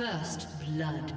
First blood.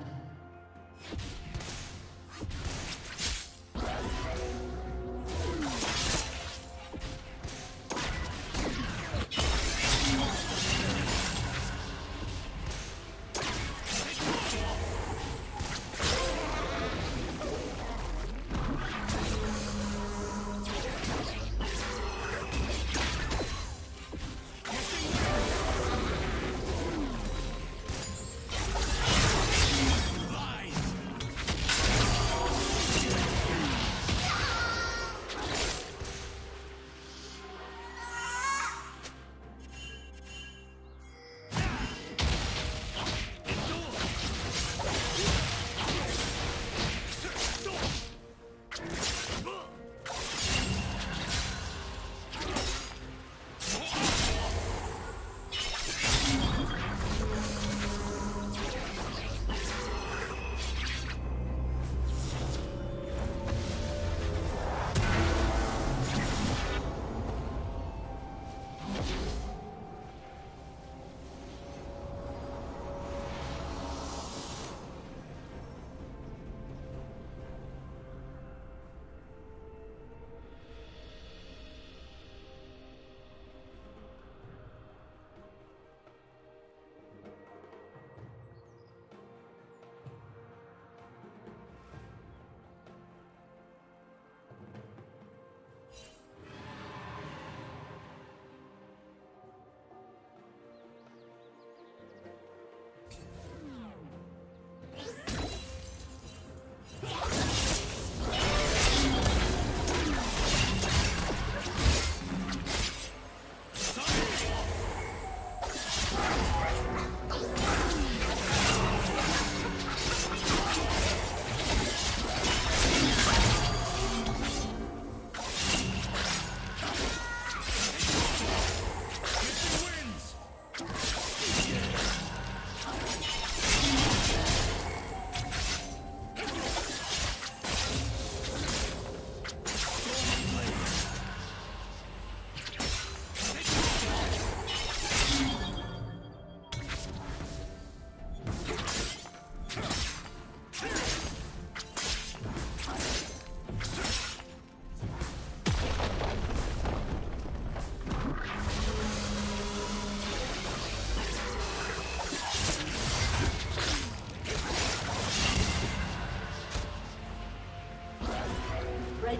The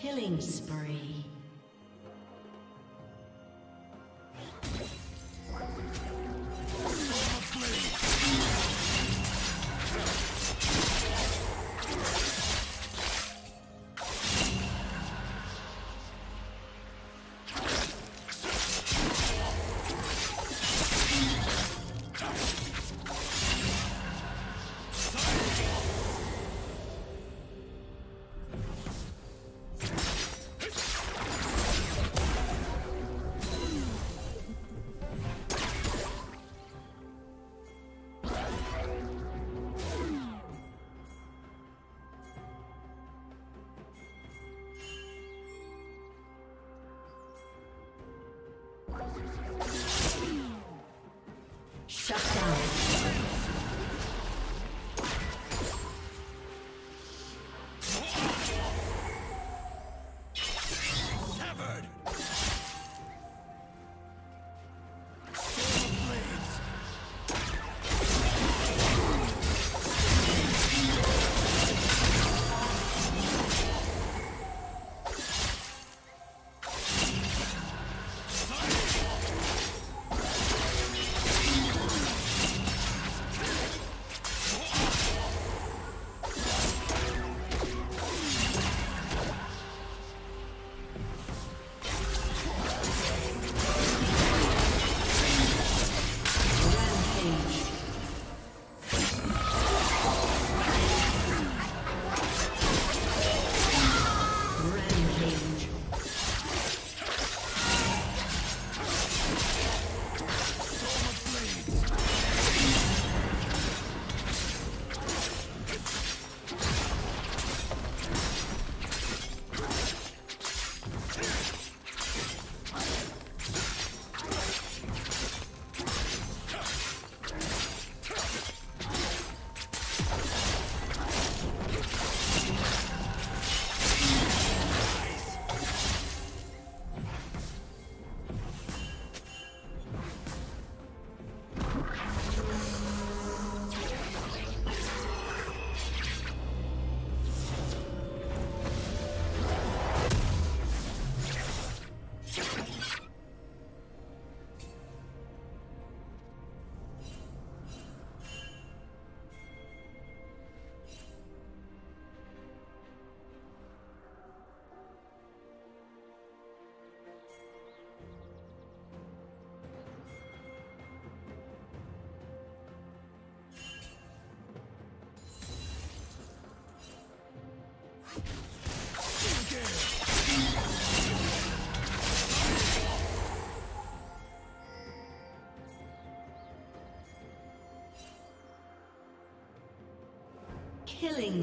Killing spree. Shut down. Killing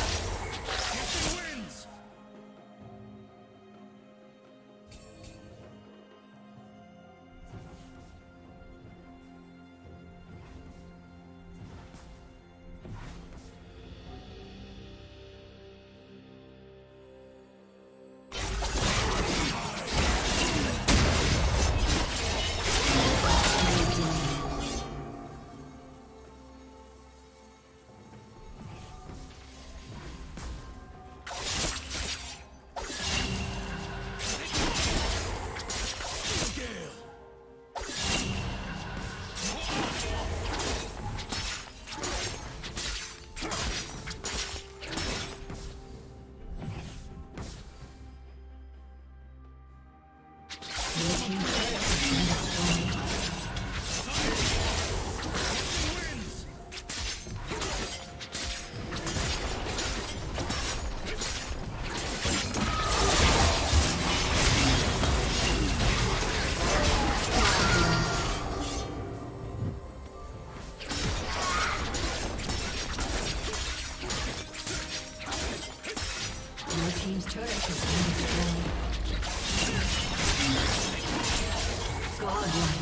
Godlike.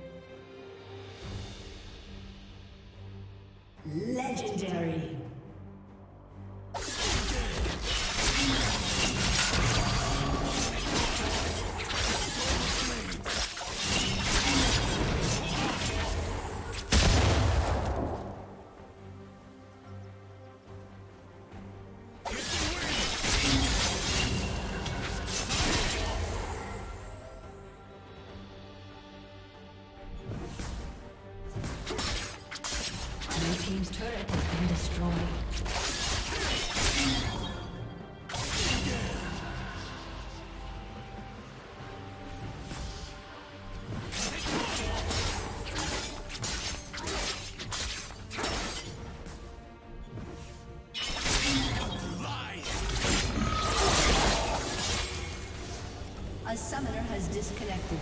Legendary. A summoner has disconnected.